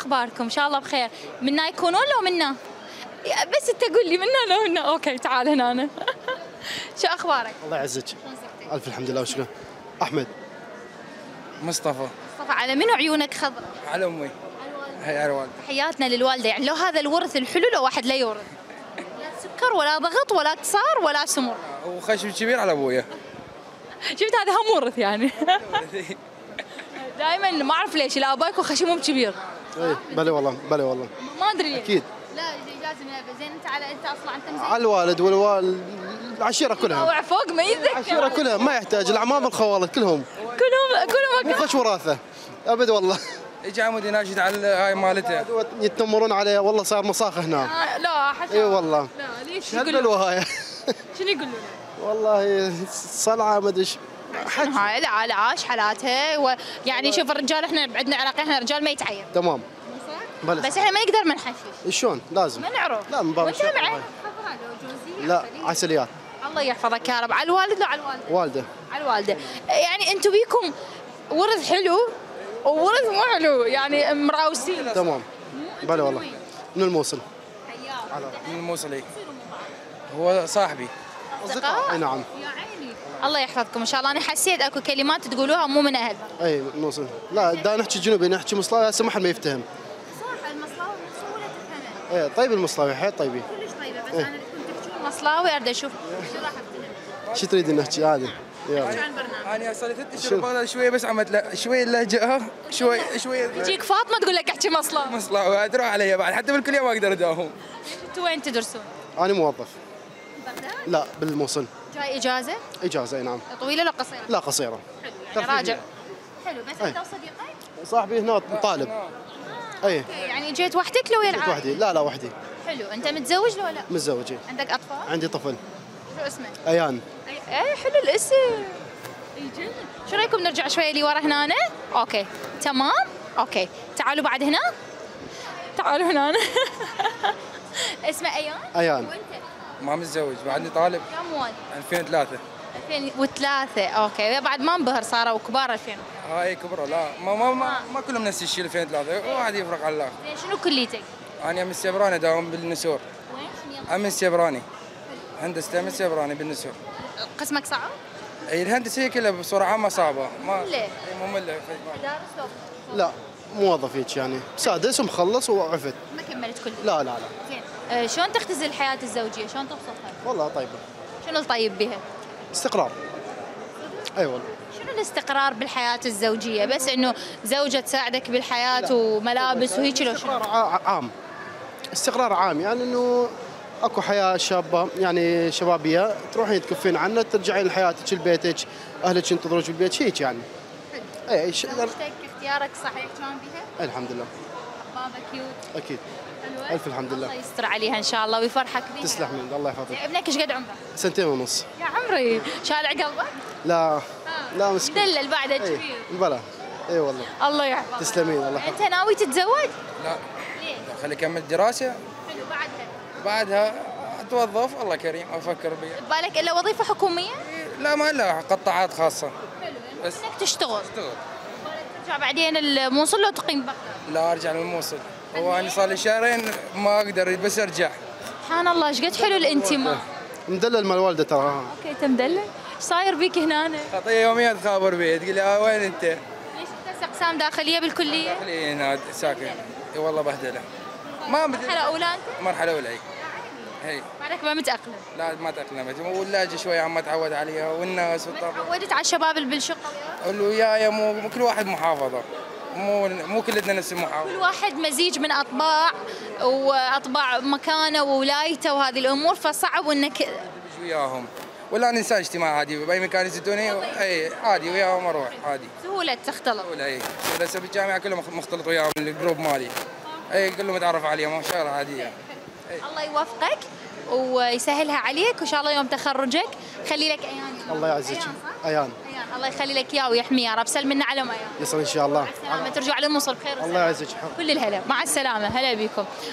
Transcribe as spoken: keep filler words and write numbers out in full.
اخباركم؟ ان شاء الله بخير. منا يكونون لو منا؟ بس انت قول لي منا لو منا. اوكي تعال هنا أنا. شو اخبارك؟ الله يعزك. الف الحمد لله وشكرا. احمد. مصطفى. مصطفى. على منو عيونك خضراء؟ على امي. على الوالده. تحياتنا للوالده. يعني لو هذا الورث الحلو لو واحد لا يورث لا سكر ولا ضغط ولا اكسار ولا سمر. وخشم كبير على ابويا. شفت هذا هم ورث يعني. دائما ما اعرف ليش لابايكم خشمهم كبير. اي بلي والله بلي والله. ما ادري اكيد. لا لازم نبي. زين انت على انت اصلا انت مزين. على الوالد والوالد العشيره كلها. طلع فوق ما يتذكر. العشيره كلها ما يحتاج العمام الخوالط كلهم. كلهم كلهم مو خش وراثه ابد والله. اجى عمودي ناشد على هاي مالته. يتنمرون عليه والله صار مصاخه هنا. آه لا حشا. اي والله. لا ليش يقولوا هاي؟ شنو يقولوا له؟ والله صلعه ما ادري هاي لا لا عاش حالاتها ويعني شوف الرجال احنا عندنا عراقي احنا الرجال ما يتعين تمام بس احنا ما نقدر منحشش شلون لازم ما نعرف لا من باب وانت معي لا عسليات الله يحفظك يا رب على الوالد لو على الوالده والده على الوالده يعني انتم بيكم ورث حلو وورث مو حلو يعني مراوسين تمام بلى والله من الموصل حياك من الموصل اي هو صاحبي اصدقاء نعم الله يحفظكم ان شاء الله انا حسيت اكو كلمات تقولوها مو من اهل اي نوصل لا دا نحكي جنوبي نحكي مصلاوي هسه ما حد ما يفتهم صح المصلاوي مو تفهم اي طيب المصلاوي حيل طيبين كلش طيبه بس ايه. انا كنت تحكي مصلاوي اريد اشوف شو راح تفهم شو تريد نحكي عادي يلا شو عن برنامج انا صار لي ثلاث اشهر شويه بس عملت لا شويه اللهجه شوي شويه تجيك فاطمه تقول لك احكي مصلاوي مصلاوي تروح علي بعد حتى بالكليه ما اقدر اداوم انتوا وين تدرسون؟ انا موظف بغداد؟ لا بالموصل جاي إجازة؟ إجازة نعم طويلة ولا قصيرة؟ لا قصيرة حلو يعني راجع حلو بس أنت وصديقك؟ صاحبي هنا طالب آه أي يعني جيت وحدك لو جيت وحدي لا لا وحدي حلو أنت متزوج لو لا؟ متزوج عندك أطفال؟ عندي طفل شو اسمه؟ أيان أي, أي حلو الاسم يجنن شو رأيكم نرجع شوية لورا هنا أنا؟ أوكي تمام أوكي تعالوا بعد هنا تعالوا هنا اسمه أيان؟ أيان وأنت؟ ما متزوج بعدني طالب كم ولد؟ ألفين وثلاثة ألفين وثلاثة اوكي بعد ما انبهر صاروا كبار ألفين اه اي كبروا لا ما ما ما, ما كلهم نفس الشيء ألفين وثلاثة واحد يفرق على الاخر شنو كليتك؟ انا امس سيبراني داوم بالنسور وين؟ امس سيبراني هندسه امس سيبراني بالنسور قسمك صعب؟ اي الهندسه كلها بصوره عامه صعبه ما ممله ممله دارس لا موظف هيك يعني سادس ومخلص وعفت ما كملت كلية لا لا لا زين شلون تختزل الحياة الزوجية؟ شلون تبسطها؟ والله طيبة. شنو الطيب بها؟ استقرار. اي والله. شنو الاستقرار بالحياة الزوجية؟ بس انه زوجة تساعدك بالحياة لا. وملابس وهيك لو شنو؟ استقرار عام. استقرار عام يعني انه اكو حياة شابة يعني شبابية تروحين تكفين عنها ترجعين لحياتك لبيتك، اهلك ينتظروك بالبيت هيك يعني. حلو. اي زوجتك اختيارك صحيح كان بها؟ الحمد لله. حبابة كيوت. اكيد. ألف الحمد لله الله يستر عليها إن شاء الله ويفرحك بيها تسلح منك الله يحفظك ابنك إيش قد عمره؟ سنتين ونص يا عمري شالع قلبك؟ لا آه. لا مسكين دلل بعده كبير بلى اي والله الله يحفظك تسلمين الله يحفظك أنت ناوي تتزوج؟ لا ليه؟ خلي أكمل دراسة حلو بعدها بعدها أتوظف الله كريم أفكر بيها ببالك إلا وظيفة حكومية؟ لا ما إلا قطاعات خاصة حلو بس إنك تشتغل تشتغل ترجع بعدين الموصل لو تقيم بغداد؟ لا أرجع للموصل هو انا صار لي شهرين ما اقدر بس ارجع سبحان الله ايش قد حلو الانتماء مدلل مال والده ترى اوكي انت مدلل ايش صاير بيك هنا خطيه يوميا تخابر بي تقول لي وين انت ليش انت اقسام داخليه بالكليه داخليه هنا ساكن اي والله بهدله ما مرحله اولى انت مرحله اولى اي بعدك ما متاقلم لا ما تاقلمت واللاجئ شوي عم اتعود عليها والناس والطبع تعودت على الشباب اللي بالشقه وياي مو كل واحد محافظه مو مو كلنا نفس المحافظة كل واحد مزيج من اطباع واطباع مكانه وولايته وهذه الامور فصعب انك وياهم ولا انا انسان اجتماعي عادي باي مكان يزتوني اي عادي وياهم اروح عادي سهوله تختلط سهوله اي بس بالجامعه كلهم مختلط وياهم الجروب مالي اي كلهم اتعرف عليهم مشاعر عاديه الله يوفقك ويسهلها عليك وان شاء الله يوم تخرجك خلي لك ايام الله يعزك ايام الله يخلي لك اياه ويحميه يا رب سلمنا على مايا يصل ان شاء الله مع السلامه ترجع للموصل بخير الله يعزك كل الهلا مع السلامه هلا بكم